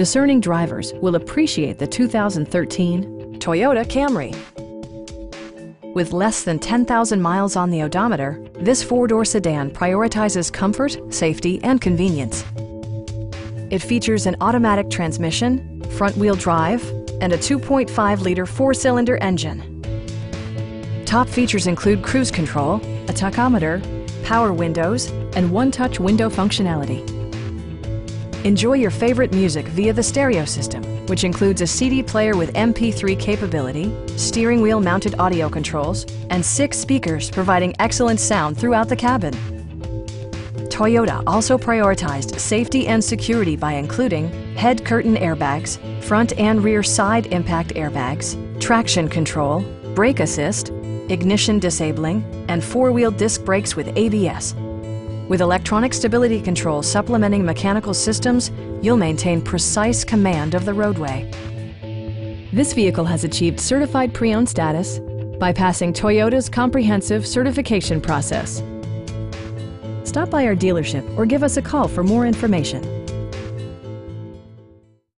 Discerning drivers will appreciate the 2013 Toyota Camry. With less than 10,000 miles on the odometer, this four-door sedan prioritizes comfort, safety, and convenience. It features an automatic transmission, front-wheel drive, and a 2.5-liter four-cylinder engine. Top features include cruise control, a tachometer, power windows, and one-touch window functionality. Enjoy your favorite music via the stereo system, which includes a CD player with MP3 capability, steering wheel mounted audio controls, and 6 speakers providing excellent sound throughout the cabin. Toyota also prioritized safety and security by including head curtain airbags, front and rear side impact airbags, traction control, brake assist, ignition disabling, and four-wheel disc brakes with ABS. With electronic stability control supplementing mechanical systems, you'll maintain precise command of the roadway. This vehicle has achieved certified pre-owned status by passing Toyota's comprehensive certification process. Stop by our dealership or give us a call for more information.